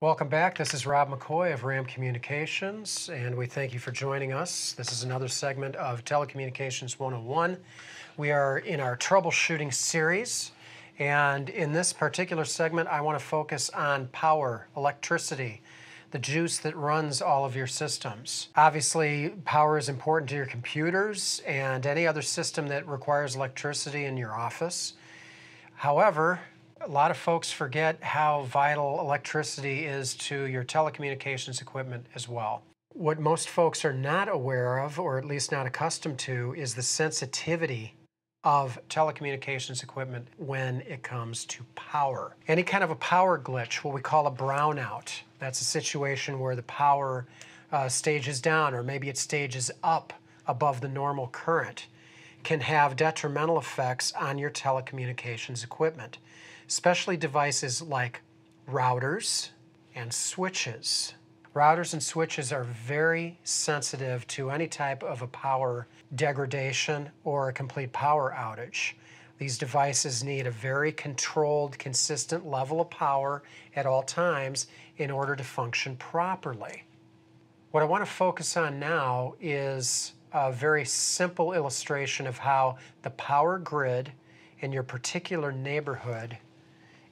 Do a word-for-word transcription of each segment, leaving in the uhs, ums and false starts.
Welcome back. This is Rob McCoy of RAM Communications, and we thank you for joining us. This is another segment of Telecommunications one oh one. We are in our troubleshooting series, and in this particular segment, I want to focus on power, electricity, the juice that runs all of your systems. Obviously, power is important to your computers and any other system that requires electricity in your office. However, a lot of folks forget how vital electricity is to your telecommunications equipment as well. What most folks are not aware of, or at least not accustomed to, is the sensitivity of telecommunications equipment when it comes to power. Any kind of a power glitch, what we call a brownout, that's a situation where the power uh, stages down, or maybe it stages up above the normal current, can have detrimental effects on your telecommunications equipment, especially devices like routers and switches. Routers and switches are very sensitive to any type of a power degradation or a complete power outage. These devices need a very controlled, consistent level of power at all times in order to function properly. What I want to focus on now is a very simple illustration of how the power grid in your particular neighborhood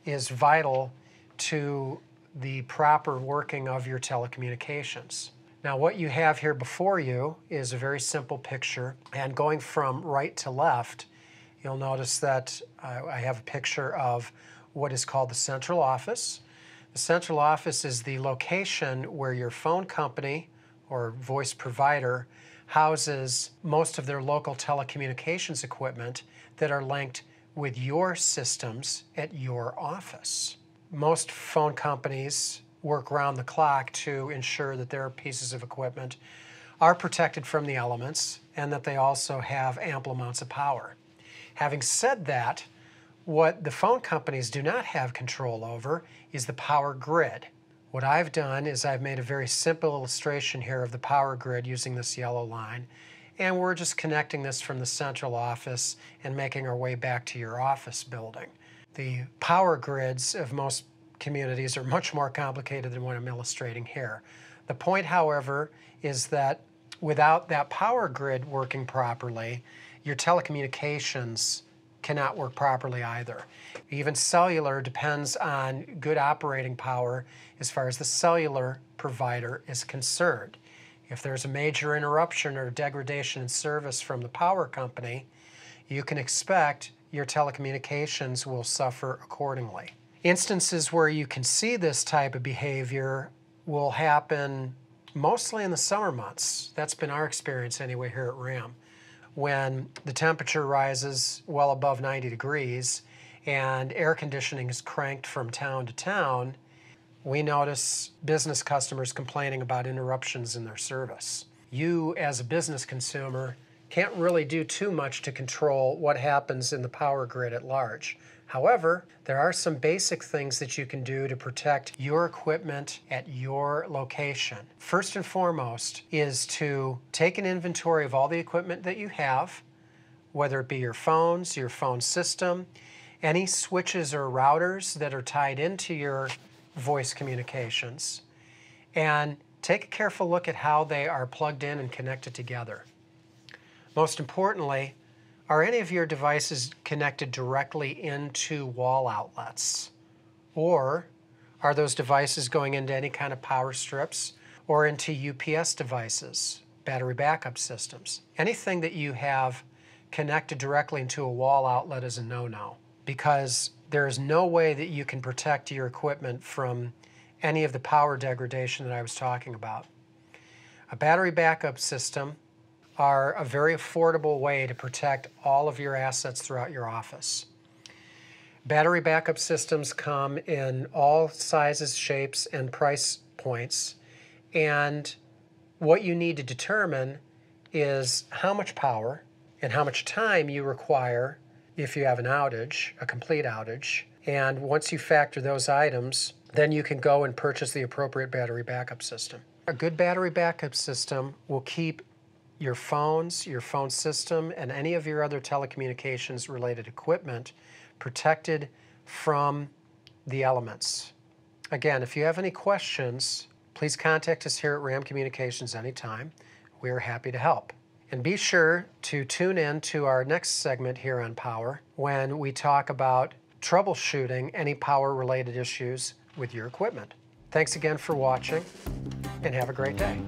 is vital to the proper working of your telecommunications. Now, what you have here before you is a very simple picture, and going from right to left, you'll notice that uh, I have a picture of what is called the central office. The central office is the location where your phone company or voice provider houses most of their local telecommunications equipment that are linked with your systems at your office. Most phone companies work round the clock to ensure that their pieces of equipment are protected from the elements and that they also have ample amounts of power. Having said that, what the phone companies do not have control over is the power grid. What I've done is I've made a very simple illustration here of the power grid using this yellow line, and we're just connecting this from the central office and making our way back to your office building. The power grids of most communities are much more complicated than what I'm illustrating here. The point, however, is that without that power grid working properly, your telecommunications cannot work properly either. Even cellular depends on good operating power as far as the cellular provider is concerned. If there's a major interruption or degradation in service from the power company, you can expect your telecommunications will suffer accordingly. Instances where you can see this type of behavior will happen mostly in the summer months. That's been our experience anyway here at RAM. When the temperature rises well above ninety degrees and air conditioning is cranked from town to town, we notice business customers complaining about interruptions in their service. You, as a business consumer, can't really do too much to control what happens in the power grid at large. However, there are some basic things that you can do to protect your equipment at your location. First and foremost is to take an inventory of all the equipment that you have, whether it be your phones, your phone system, any switches or routers that are tied into your voice communications, and take a careful look at how they are plugged in and connected together. Most importantly, are any of your devices connected directly into wall outlets? Or are those devices going into any kind of power strips or into U P S devices, battery backup systems? Anything that you have connected directly into a wall outlet is a no-no, because there is no way that you can protect your equipment from any of the power degradation that I was talking about. A battery backup system are a very affordable way to protect all of your assets throughout your office. Battery backup systems come in all sizes, shapes, and price points, and what you need to determine is how much power and how much time you require if you have an outage, a complete outage, and once you factor those items, then you can go and purchase the appropriate battery backup system. A good battery backup system will keep your phones, your phone system, and any of your other telecommunications related equipment protected from the elements, Again, if you have any questions, please contact us here at RAM Communications anytime. We are happy to help. And be sure to tune in to our next segment here on power when we talk about troubleshooting any power-related issues with your equipment. Thanks again for watching, and have a great day.